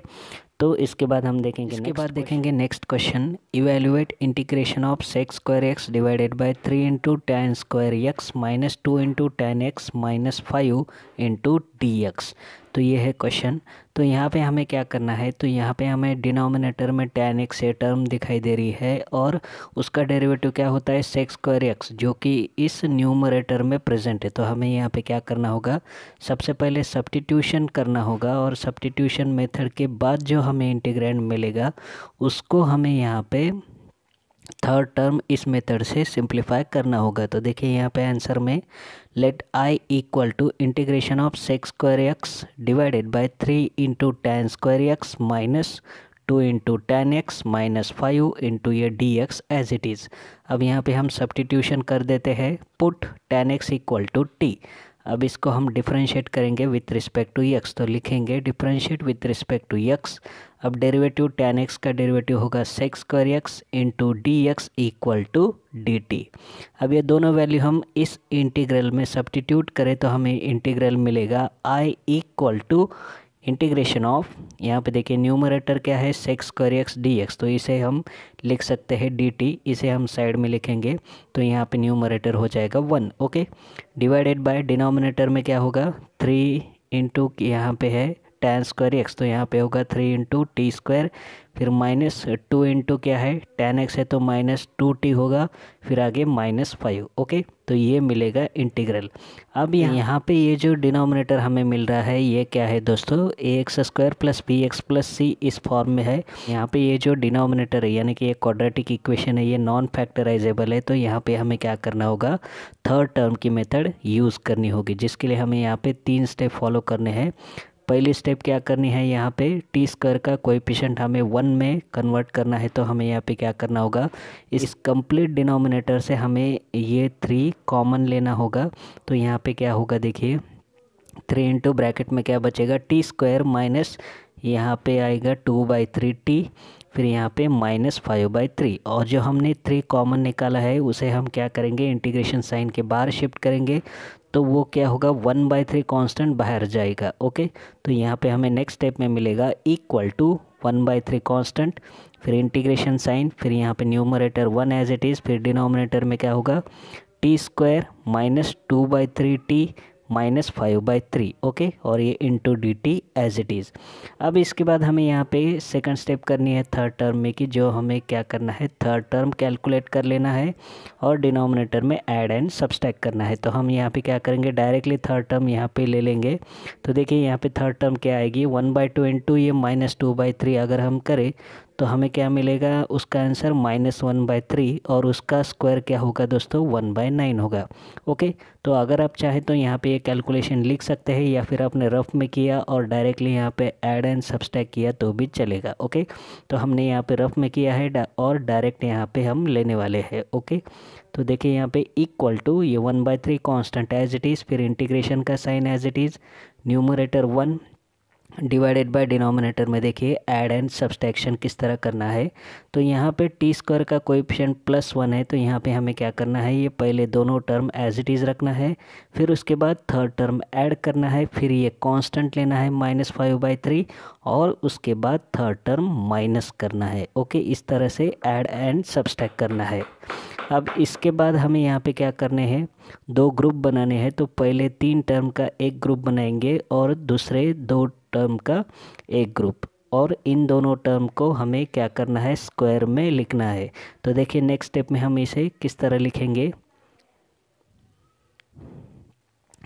तो इसके बाद हम देखेंगे इसके बाद देखेंगे next question, evaluate integration of sec square x divided by three into tan square x minus two into ten x minus five into D x. तो ये है क्वेश्चन। तो यहाँ पे हमें क्या करना है, तो यहाँ पे हमें डिनोमिनेटर में टेन एक्स ये टर्म दिखाई दे रही है, और उसका डेरिवेटिव क्या होता है सेक्स स्क्वायर एक्स, जो कि इस न्यूमरेटर में प्रेजेंट है। तो हमें यहाँ पे क्या करना होगा, सबसे पहले सब्स्टिट्यूशन करना होगा, और सब्स्टिट्यूशन मेथड के बाद जो हमें इंटीग्रैंड मिलेगा उसको हमें यहाँ पे थर्ड टर्म इस मेथड से सिंप्लीफाई करना होगा। तो देखिए यहाँ पे आंसर में, let I equal to integration of sec square x divided by three into tan square x minus two into ten x minus five into ये d x as it is. अब यहाँ पे हम सब्स्टिट्यूशन कर देते हैं, put tan x equal to t. अब इसको हम डिफरेंशिएट करेंगे विथ रिस्पेक्ट टू एक्स, तो लिखेंगे differentiate with respect to x. अब डेरिवेटिव टेन एक्स का डेरिवेटिव होगा sec square x into D x equal to d t. अब ये दोनों वैल्यू हम इस इंटीग्रल में सब्स्टिट्यूट करें तो हमें इंटीग्रल मिलेगा I equal to integration of, यहाँ पे देखिए न्यूमरेटर क्या है sec square x d x, तो इसे हम लिख सकते हैं डी टी, इसे हम साइड में लिखेंगे तो यहाँ पे न्यूमरेटर हो जाएगा one, okay. Divided by denominator में क्या होगा थ्री इंटू यहाँ पे है टेन स्क्वायर एक्स, तो यहाँ पे होगा थ्री इंटू टी स्क्वायर, फिर माइनस टू इंटू क्या है टेन एक्स है तो माइनस टू टी होगा, फिर आगे माइनस फाइव। ओके तो ये मिलेगा इंटीग्रल। अब यहाँ पे ये जो डिनोमिनेटर हमें मिल रहा है ये क्या है दोस्तों, a x square plus b x plus c इस फॉर्म में है। यहाँ पे ये जो डिनोमिनेटर है यानी कि ये क्वाड्रेटिक इक्वेशन है, ये नॉन फैक्टराइजेबल है, तो यहाँ पे हमें क्या करना होगा, थर्ड टर्म की मेथड यूज़ करनी होगी, जिसके लिए हमें यहाँ पे तीन स्टेप फॉलो करने हैं। पहली स्टेप क्या करनी है, यहाँ पे टी स्क्वायर का कोएफिशिएंट हमें वन में कन्वर्ट करना है, तो हमें यहाँ पे क्या करना होगा, इस कंप्लीट डिनोमिनेटर से हमें ये थ्री कॉमन लेना होगा। तो यहाँ पे क्या होगा देखिए, थ्री इंटू ब्रैकेट में क्या बचेगा टी स्क्वायर माइनस यहाँ पे आएगा टू बाई थ्री टी, फिर यहाँ पे माइनस फाइव बाई थ्री, और जो हमने थ्री कॉमन निकाला है उसे हम क्या करेंगे इंटीग्रेशन साइन के बाहर शिफ्ट करेंगे, तो वो क्या होगा वन बाई थ्री कॉन्स्टेंट बाहर जाएगा। ओके तो यहाँ पे हमें नेक्स्ट स्टेप में मिलेगा equal to one by three constant, फिर इंटीग्रेशन साइन, फिर यहाँ पे numerator one as it is, फिर डिनोमिनेटर में क्या होगा t square minus two by three T minus five by three. Okay और ये into d t as it is. अब इसके बाद हमें यहाँ पे सेकंड स्टेप करनी है थर्ड टर्म में, कि जो हमें क्या करना है थर्ड टर्म कैलकुलेट कर लेना है और डिनोमिनेटर में ऐड एंड सब्सट्रैक्ट करना है। तो हम यहाँ पे क्या करेंगे डायरेक्टली थर्ड टर्म यहाँ पे ले लेंगे। तो देखिए यहाँ पे थर्ड टर्म क्या आएगी वन बाई टू इंटू ये माइनस टू बाई थ्री, अगर हम करें तो हमें क्या मिलेगा उसका answer minus one by three, और उसका स्क्वायर क्या होगा दोस्तों वन बाई नाइन होगा। ओके तो अगर आप चाहें तो यहाँ पे ये कैलकुलेशन लिख सकते हैं, या फिर आपने रफ में किया और डायरेक्टली यहाँ पे ऐड एंड सब्सट्रैक्ट किया तो भी चलेगा। ओके तो हमने यहाँ पे रफ में किया है और डायरेक्ट यहाँ पे हम लेने वाले हैं। ओके तो देखिए यहाँ पे इक्वल टू ये one by three constant as it is, फिर इंटीग्रेशन का sign as it is, numerator one divided by denominator में देखिए ऐड एंड सब्सट्रैक्शन किस तरह करना है। तो यहाँ पे टी स्क्वायर का कोएफिशिएंट प्लस वन है, तो यहाँ पे हमें क्या करना है ये पहले दोनों टर्म एज इट इज़ रखना है, फिर उसके बाद थर्ड टर्म ऐड करना है, फिर ये कांस्टेंट लेना है माइनस फाइव बाई थ्री, और उसके बाद थर्ड टर्म माइनस करना है। ओके इस तरह से ऐड एंड सब्सट्रैक्ट करना है। अब इसके बाद हमें यहाँ पे क्या करने हैं दो ग्रुप बनाने हैं, तो पहले तीन टर्म का एक ग्रुप बनाएंगे और दूसरे दो टर्म का एक ग्रुप, और इन दोनों टर्म को हमें क्या करना है स्क्वायर में लिखना है। तो देखिए नेक्स्ट स्टेप में हम इसे किस तरह लिखेंगे।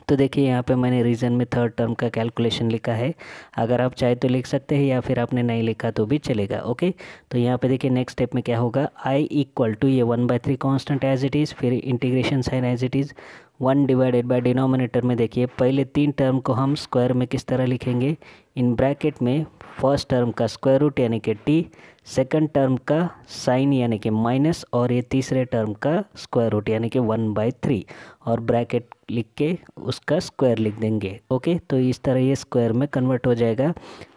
तो देखिए यहाँ पे मैंने रीजन में थर्ड टर्म का कैलकुलेशन लिखा है, अगर आप चाहे तो लिख सकते हैं या फिर आपने नहीं लिखा तो भी चलेगा। ओके तो यहाँ पे देखिए नेक्स्ट स्टेप में क्या होगा आई इक्वल टू ये one by three constant as it is, फिर integration sign as it is, one divided by denominator में देखिए पहले तीन टर्म को हम स्क्वायर में किस तरह लिखेंगे, इन ब्रैकेट में फर्स्ट टर्म का स्क्वायर रूट यानी कि टी, सेकंड टर्म का साइन यानी कि माइनस, और ये तीसरे टर्म का स्क्वायर रूट यानी कि वन बाई थ्री, और ब्रैकेट लिख के उसका स्क्वायर लिख देंगे। ओके तो इस तरह ये स्क्वायर में कन्वर्ट हो जाएगा।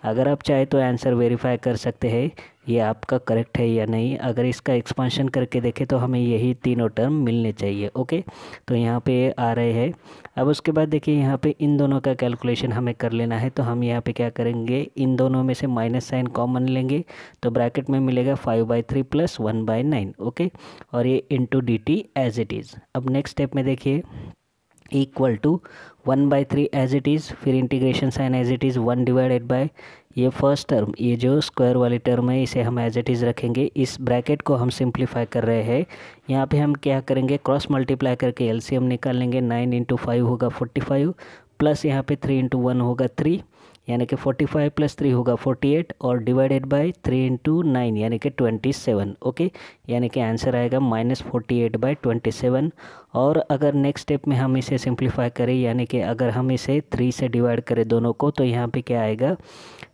अगर आप चाहे तो आंसर वेरीफाई कर सकते हैं ये आपका करेक्ट है या नहीं। अगर इसका एक्सपेंशन करके देखें तो हमें यही तीनों टर्म मिलने चाहिए। ओके तो यहाँ पे आ रहे हैं। अब उसके बाद देखिए यहाँ पे इन दोनों का कैलकुलेशन हमें कर लेना है, तो हम यहाँ पे क्या करेंगे इन दोनों में से माइनस साइन कॉमन लेंगे, तो ब्रैकेट में मिलेगा five by three plus one by nine. Okay और ये into d t as it is. अब नेक्स्ट स्टेप में देखिए equal to one by three as it is, फिर integration sign as it is, one divided by ये first term ये जो square वाली टर्म है इसे हम एज इट इज़ रखेंगे, इस ब्रैकेट को हम सिंप्लीफाई कर रहे हैं। यहाँ पे हम क्या करेंगे क्रॉस मल्टीप्लाई करके एलसीएम निकाल लेंगे, नाइन इंटू फाइव होगा फोर्टी फाइव, प्लस यहाँ पे थ्री इंटू वन होगा थ्री यानी कि फोर्टी फाइव प्लस थ्री होगा फोर्टी एट, और divided by three into nine यानी कि ट्वेंटी सेवन। ओके यानी कि आंसर आएगा minus forty eight by twenty seven. और अगर नेक्स्ट स्टेप में हम इसे सिंप्लीफाई करें यानी कि अगर हम इसे थ्री से डिवाइड करें दोनों को, तो यहाँ पे क्या आएगा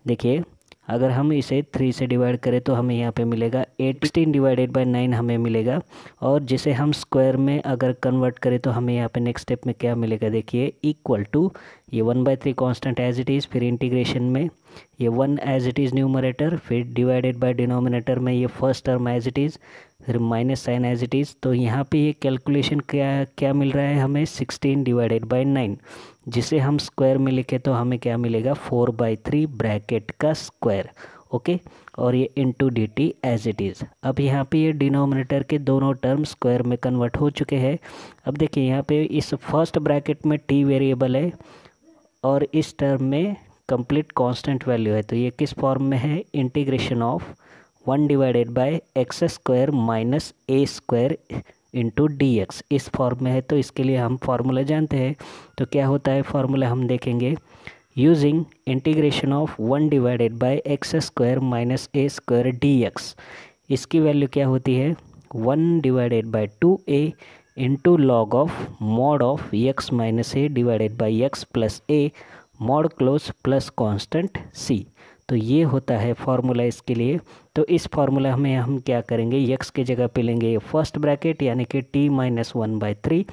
देखिए अगर हम इसे थ्री से डिवाइड करें तो हमें यहाँ पे मिलेगा एटीन डिवाइडेड बाय नाइन हमें मिलेगा, और जिसे हम स्क्वायर में अगर कन्वर्ट करें तो हमें यहाँ पे नेक्स्ट स्टेप में क्या मिलेगा देखिए इक्वल टू ये one by three constant as it is, फिर इंटीग्रेशन में ये one as it is numerator, फिर डिवाइडेड बाय डिनोमिनेटर में ये first term as it is, फिर minus sign as it is. तो यहाँ पे ये कैलकुलेशन क्या क्या मिल रहा है हमें सिक्सटीन डिवाइडेड बाय नाइन, जिसे हम स्क्वायर में लिखे तो हमें क्या मिलेगा फोर बाई थ्री ब्रैकेट का स्क्वायर। ओके और ये into d t as it is. अब यहाँ पे ये डिनोमिनेटर के दोनों टर्म स्क्वायर में कन्वर्ट हो चुके हैं। अब देखिए यहाँ पे इस फर्स्ट ब्रैकेट में टी वेरिएबल है और इस टर्म में कंप्लीट कांस्टेंट वैल्यू है। तो ये किस फॉर्म में है, integration of one divided by x square minus a square into D x, इस फॉर्म में है। तो इसके लिए हम फार्मूला जानते हैं, तो क्या होता है फार्मूला हम देखेंगे। Using integration of one divided by x square minus a square D x, इसकी वैल्यू क्या होती है, one divided by two a into log of mod of x minus a divided by x plus a mod close plus constant c. तो ये होता है formula इसके लिए। तो इस फार्मूला में हम क्या करेंगे, एक्स की जगह पे लेंगे फर्स्ट ब्रैकेट यानी कि t minus one by three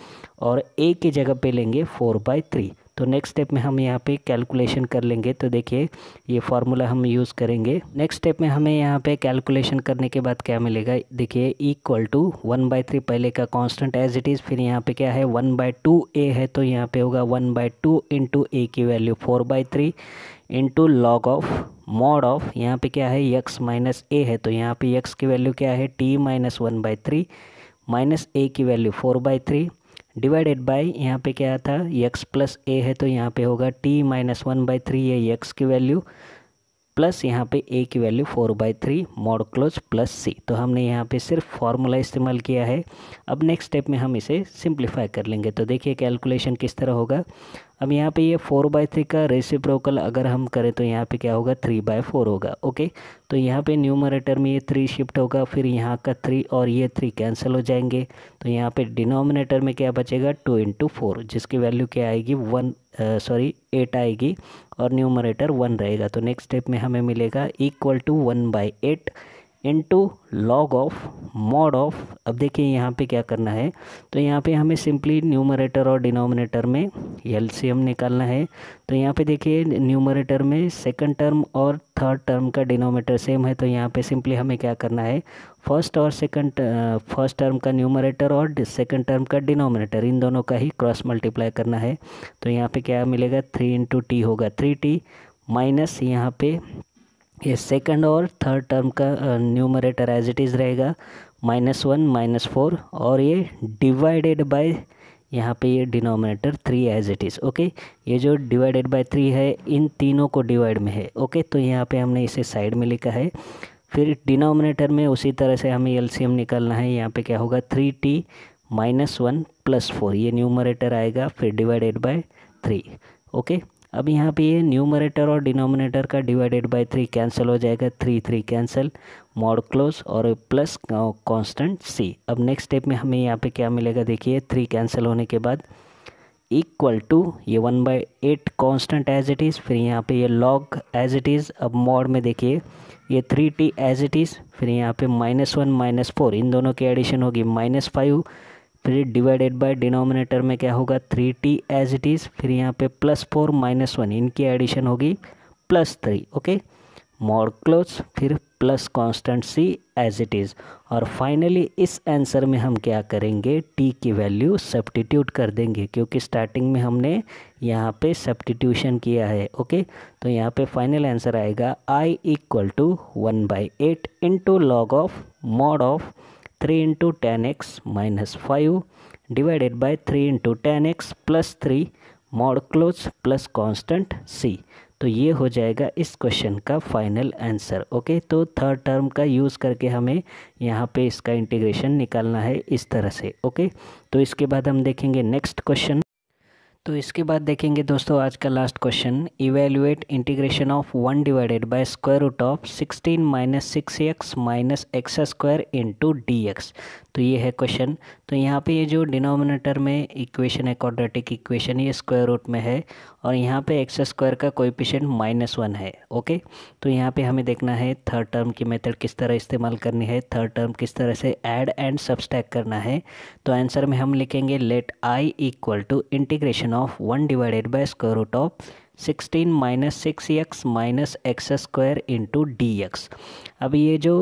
और ए की जगह पे लेंगे फोर बाई थ्री। तो नेक्स्ट स्टेप में हम यहाँ पे कैलकुलेशन कर लेंगे। तो देखिए ये फार्मूला हम यूज़ करेंगे। नेक्स्ट स्टेप में हमें यहाँ पे कैलकुलेशन करने के बाद क्या मिलेगा, देखिए equal to one by three पहले का कांस्टेंट एज इट इज़, फिर यहाँ पे क्या है वन बाई टू ए है, तो यहाँ पे होगा one by two into a की value four by three into log of mod of, यहाँ पे क्या है एक्स माइनस ए है, तो यहाँ पे एक्स की वैल्यू क्या है t minus one by three minus a की value four by three divided by, यहाँ पे क्या था x प्लस ए है, तो यहाँ पे होगा t minus one by three ये x की वैल्यू प्लस यहाँ पे a की value four by three mod close plus c। तो हमने यहाँ पे सिर्फ फार्मूला इस्तेमाल किया है। अब नेक्स्ट स्टेप में हम इसे सिंप्लीफाई कर लेंगे। तो देखिए कैलकुलेशन किस तरह होगा। अब यहाँ पे ये फोर बाई थ्री का रेसिप्रोकल अगर हम करें तो यहाँ पे क्या होगा थ्री बाई फोर होगा। ओके, तो यहाँ पे न्यूमरेटर में ये थ्री शिफ्ट होगा, फिर यहाँ का थ्री और ये थ्री कैंसिल हो जाएंगे, तो यहाँ पे डिनोमिनेटर में क्या बचेगा टू इंटू फोर, जिसकी वैल्यू क्या आएगी वन सॉरी एट आएगी और न्यूमरेटर वन रहेगा। तो नेक्स्ट स्टेप में हमें मिलेगा equal to one by eight into log of mod of. अब देखिए यहाँ पे क्या करना है, तो यहाँ पे हमें सिंपली न्यूमरेटर और डिनोमिनेटर में एलसीएम निकालना है। तो यहाँ पे देखिए न्यूमरेटर में सेकंड टर्म और थर्ड टर्म का डिनोमिनेटर सेम है, तो यहाँ पे सिंपली हमें क्या करना है, फर्स्ट और सेकंड फर्स्ट टर्म का न्यूमरेटर और सेकंड टर्म का डिनोमिनेटर इन दोनों का ही क्रॉस मल्टीप्लाई करना है। तो यहाँ पे क्या मिलेगा थ्री इंटू टी होगा थ्री टी माइनस यहाँ पे ये सेकंड और थर्ड टर्म का न्यूमरेटर एज इट इज़ रहेगा माइनस वन माइनस फोर और ये डिवाइडेड बाय यहाँ पे ये denominator three as it is. Okay, ये जो डिवाइडेड बाय थ्री है इन तीनों को डिवाइड में है। ओके, तो यहाँ पे हमने इसे साइड में लिखा है। फिर डिनोमिनेटर में उसी तरह से हमें एलसीएम निकालना है। यहाँ पे क्या होगा three T minus one plus four ये न्यूमरेटर आएगा, फिर डिवाइडेड बाय थ्री। ओके, अब यहाँ पे ये न्यूमरेटर और डिनोमिनेटर का डिवाइडेड बाय थ्री कैंसिल हो जाएगा, three three cancel mod close और प्लस कांस्टेंट सी। अब नेक्स्ट स्टेप में हमें यहाँ पे क्या मिलेगा, देखिए थ्री कैंसिल होने के बाद इक्वल टू ये one by eight constant as it is, फिर यहाँ पे ये लॉग एज इट इज़। अब मॉड में देखिए ये three T as it is, फिर यहाँ पे माइनस वन माइनस फोर इन दोनों की एडिशन होगी माइनस फाइव, फिर डिवाइडेड बाय डिनोमिनेटर में क्या होगा three T as it is, फिर यहाँ पे प्लस फोर माइनस वन इनकी एडिशन होगी plus three. Okay, mod close फिर plus constant C as it is. और फाइनली इस आंसर में हम क्या करेंगे, टी की वैल्यू सब्स्टिट्यूट कर देंगे, क्योंकि स्टार्टिंग में हमने यहाँ पे सब्स्टिट्यूशन किया है। ओके, तो यहाँ पे फाइनल आंसर आएगा I equal to one by eight into log of mod of three into ten x minus five divided by three into ten X plus three mod close plus constant सी। तो ये हो जाएगा इस question का final answer. Okay, तो third term का use करके हमें यहाँ पे इसका इंटीग्रेशन निकालना है इस तरह से। ओके, तो इसके बाद हम देखेंगे नेक्स्ट क्वेश्चन। तो इसके बाद देखेंगे दोस्तों आज का last question, evaluate integration of one divided by square root of sixteen minus six X minus x square into D x. तो ये है क्वेश्चन। तो यहाँ पे ये जो डिनोमिनेटर में इक्वेशन है क्वाड्रेटिक इक्वेशन ये स्क्वायर रूट में है और यहाँ पे एक्स स्क्वायर का कोएफिशिएंट माइनस वन है। ओके, तो यहाँ पे हमें देखना है थर्ड टर्म की मेथड किस तरह इस्तेमाल करनी है, थर्ड टर्म किस तरह से ऐड एंड सब्सट्रैक्ट करना है। तो आंसर में हम लिखेंगे let I equal to integration of one divided by square root of sixteen minus six X minus x square into D x. अब ये जो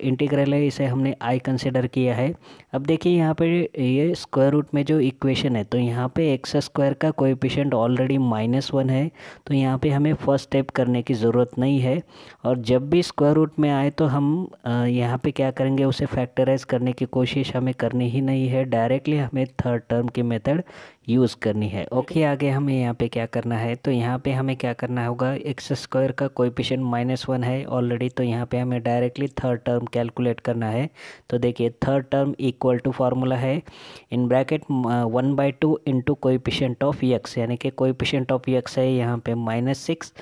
इंटीग्रल है इसे हमने आई कंसिडर किया है। अब देखिए यहाँ पे ये स्क्वायर रूट में जो इक्वेशन है तो यहाँ पे एक्स स्क्वायर का कोएफिशिएंट ऑलरेडी माइनस वन है, तो यहाँ पे हमें फर्स्ट स्टेप करने की ज़रूरत नहीं है। और जब भी स्क्वायर रूट में आए तो हम यहाँ पे क्या करेंगे, उसे फैक्टराइज करने की कोशिश हमें करनी ही नहीं है, डायरेक्टली हमें थर्ड टर्म की मेथड यूज़ करनी है। ओके, आगे हमें यहाँ पे क्या करना है, तो यहाँ पे हमें क्या करना होगा, एक्स स्क्वायर का कोएफिशिएंट माइनस वन है ऑलरेडी, तो यहाँ पे हमें डायरेक्टली थर्ड टर्म कैलकुलेट करना है। तो देखिए third term equal to formula है in bracket one by two into coefficient of x, यानी कि कोएफिशिएंट ऑफ एक्स है यहाँ पे माइनस सिक्स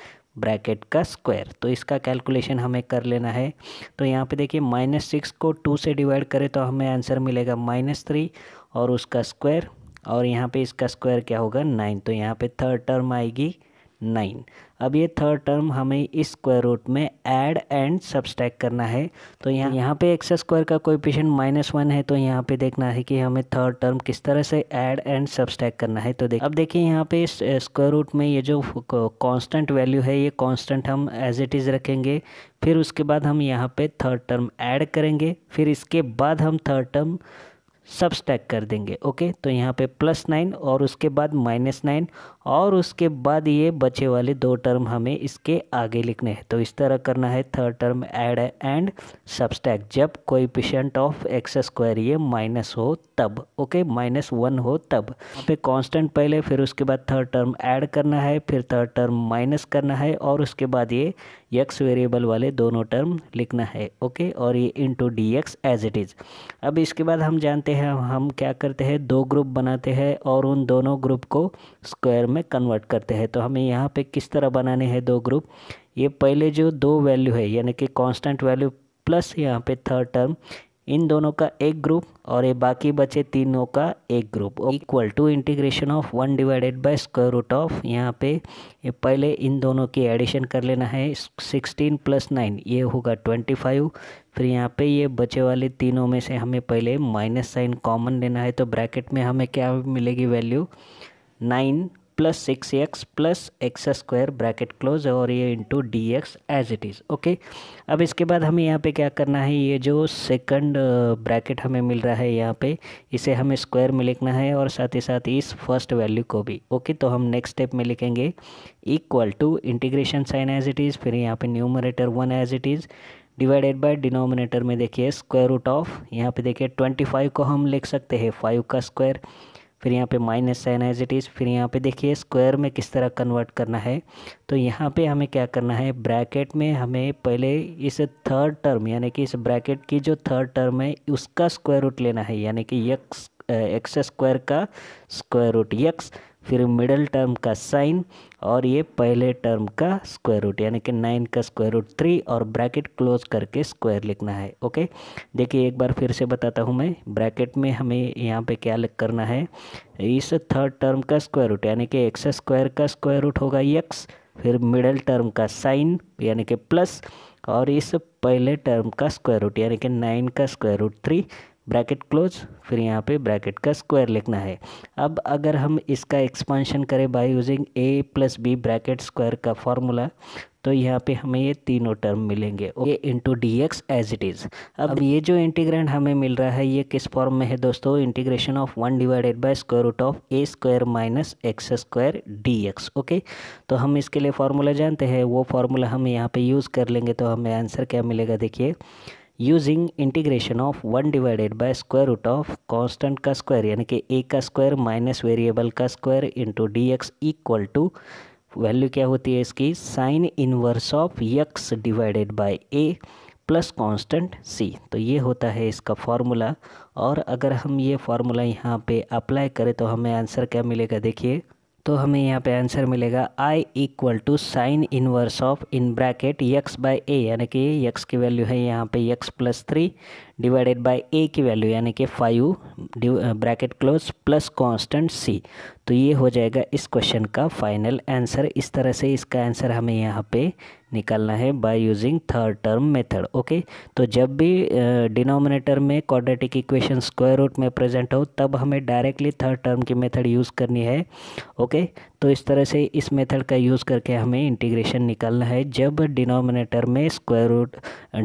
ब्रैकेट का स्क्वायर। तो इसका कैलकुलेशन हमें कर लेना है। तो यहाँ पे देखिए माइनस सिक्स को टू से डिवाइड करें तो हमें आंसर मिलेगा माइनस थ्री और उसका स्क्वायर, और यहाँ पे इसका स्क्वायर क्या होगा नाइन। तो यहाँ पे थर्ड टर्म आएगी नाइन। अब ये थर्ड टर्म हमें इस स्क्वायर रूट में ऐड एंड सब्सट्रैक्ट करना है। तो यहाँ यहाँ पे एक्स स्क्वायर का कोएफिशिएंट माइनस वन है, तो यहाँ पे देखना है कि हमें थर्ड टर्म किस तरह से ऐड एंड सब्सट्रैक्ट करना है। तो देख अब देखिए यहाँ पे स्क्वायर रूट में ये जो कांस्टेंट वैल्यू है ये कांस्टेंट हम एज इट इज़ रखेंगे, फिर उसके बाद हम यहाँ पे थर्ड टर्म ऐड करेंगे, फिर इसके बाद हम थर्ड टर्म सब्सट्रैक्ट कर देंगे। ओके, तो यहाँ पे प्लस नाइन और उसके बाद माइनस नाइन और उसके बाद ये बचे वाले दो टर्म हमें इसके आगे लिखने हैं। तो इस तरह करना है third term add and subtract, जब कोएफिशिएंट ऑफ एक्स स्क्वायर ये माइनस हो तब। ओके, माइनस वन हो तब यहाँ पे कांस्टेंट पहले, फिर उसके बाद थर्ड टर्म ऐड करना है, फिर थर्ड टर्म माइनस करना है और उसके बाद ये एक्स वेरिएबल वाले दोनों टर्म लिखना है। ओके, और ये into D x as it is. अब इसके बाद हम जानते हैं हम क्या करते हैं, दो ग्रुप बनाते हैं और उन दोनों ग्रुप को स्क्वायर में कन्वर्ट करते हैं। तो हमें यहाँ पे किस तरह बनाने हैं दो ग्रुप, ये पहले जो दो वैल्यू है यानी कि कांस्टेंट वैल्यू प्लस यहाँ पे थर्ड टर्म, इन दोनों का एक ग्रुप और ये बाकी बचे तीनों का एक group equal to integration of one divided by square root of, यहाँ पे ये पहले इन दोनों की एडिशन कर लेना है, सिक्सटीन प्लस नाइन ये होगा ट्वेंटी फाइव, फिर यहाँ पे ये बचे वाले तीनों में से हमें पहले माइनस साइन कॉमन लेना है। तो ब्रैकेट में हमें क्या मिलेगी value, nine plus six X plus x square bracket close और ये into D x as it is. Okay, अब इसके बाद हमें यहाँ पे क्या करना है, ये जो सेकंड ब्रैकेट हमें मिल रहा है यहाँ पे इसे हमें स्क्वायर में लिखना है और साथ ही साथ इस फर्स्ट वैल्यू को भी। ओके, तो हम नेक्स्ट स्टेप में लिखेंगे equal to integration sign as it is, फिर यहाँ पे numerator one as it is divided by denominator में देखिए स्क्वायर रूट ऑफ, यहाँ पे देखिए ट्वेंटी फाइव को हम लिख सकते हैं फाइव का स्क्वायर, फिर यहाँ पे minus sign as it is, फिर यहाँ पे देखिए स्क्वायर में किस तरह कन्वर्ट करना है। तो यहाँ पे हमें क्या करना है, ब्रैकेट में हमें पहले इस थर्ड टर्म यानी कि इस ब्रैकेट की जो थर्ड टर्म है उसका स्क्वायर रूट लेना है, यानी कि एक्स एक्स स्क्वायर का स्क्वायर रूट एक्स, फिर मिडल टर्म का साइन और ये पहले टर्म का स्क्वायर रूट यानी कि नाइन का स्क्वायर रूट थ्री और ब्रैकेट क्लोज करके स्क्वायर लिखना है। ओके, देखिए एक बार फिर से बताता हूँ मैं, ब्रैकेट में हमें यहाँ पे क्या लिख करना है, इस थर्ड टर्म का स्क्वायर रूट यानी कि एक्स स्क्वायर का स्क्वायर रूट होगा एक्स, फिर मिडल टर्म का साइन यानी कि प्लस और इस पहले टर्म का स्क्वायर रूट यानी कि नाइन का square root three bracket close, फिर यहाँ पे ब्रैकेट का स्क्वायर लिखना है। अब अगर हम इसका एक्सपेंशन करें by using A plus B bracket square का फॉर्मूला, तो यहाँ पे हमें ये तीनों टर्म मिलेंगे ये into D x as it is. अब ये जो इंटीग्रैंड हमें मिल रहा है ये किस फॉर्म में है दोस्तों, integration of one divided by square root of A square minus x square D x. Okay, तो हम इसके लिए फार्मूला जानते हैं, वो फार्मूला हम यहाँ पे यूज़ कर लेंगे। तो हमें आंसर क्या मिलेगा, देखिए using integration of one divided by square root of constant का स्क्वायर यानी कि ए का स्क्वायर माइनस वेरिएबल का square into D x equal to, value क्या होती है इसकी, sine inverse of x divided by A plus constant सी। तो ये होता है इसका फार्मूला। और अगर हम ये फार्मूला यहाँ पे अप्लाई करें तो हमें आंसर क्या मिलेगा, देखिए तो हमें यहाँ पे आंसर मिलेगा I equal to sine inverse of in bracket X by ए, यानी कि एक्स की वैल्यू है यहाँ पे x plus three divided by A की वैल्यू यानी कि five bracket close plus constant सी। तो ये हो जाएगा इस क्वेश्चन का फाइनल आंसर। इस तरह से इसका आंसर हमें यहाँ पे निकालना है by using third term method. Okay, तो जब भी डिनोमिनेटर में क्वाड्रेटिक इक्वेशन स्क्वायर रूट में प्रेजेंट हो तब हमें डायरेक्टली थर्ड टर्म की मेथड यूज़ करनी है। ओके, तो इस तरह से इस मेथड का यूज़ करके हमें इंटीग्रेशन निकालना है जब डिनोमिनेटर में स्क्वायर रूट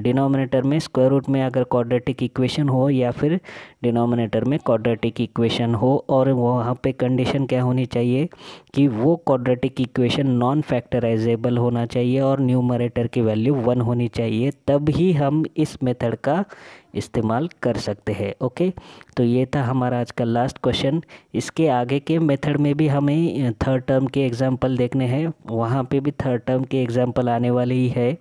डिनोमिनेटर में स्क्वायर रूट में अगर क्वाड्रेटिक इक्वेशन हो या फिर डिनोमिनेटर में क्वाड्रेटिक इक्वेशन हो, और वहाँ पे कंडीशन क्या होनी चाहिए कि वो क्वाड्रेटिक इक्वेशन नॉन फैक्टराइजेबल होना चाहिए और न्यूमरेटर की वैल्यू वन होनी चाहिए, तब ही हम इस मेथड का इस्तेमाल कर सकते हैं। ओके, तो ये था हमारा आज का लास्ट क्वेश्चन। इसके आगे के मेथड में भी हमें थर्ड टर्म के एग्जाम्पल देखने हैं, वहाँ पे भी थर्ड टर्म के एग्जाम्पल आने वाले ही है।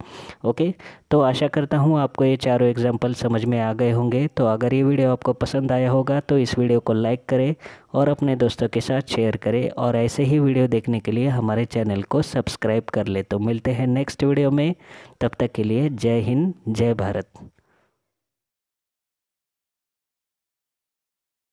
ओके, तो आशा करता हूँ आपको ये चारों एग्जाम्पल समझ में आ गए होंगे। तो अगर ये वीडियो आपको पसंद आया होगा तो इस वीडियो को लाइक करें और अपने दोस्तों के साथ शेयर करें, और ऐसे ही वीडियो देखने के लिए हमारे चैनल को सब्सक्राइब कर ले। तो मिलते हैं नेक्स्ट वीडियो में, तब तक के लिए जय हिंद, जय भारत।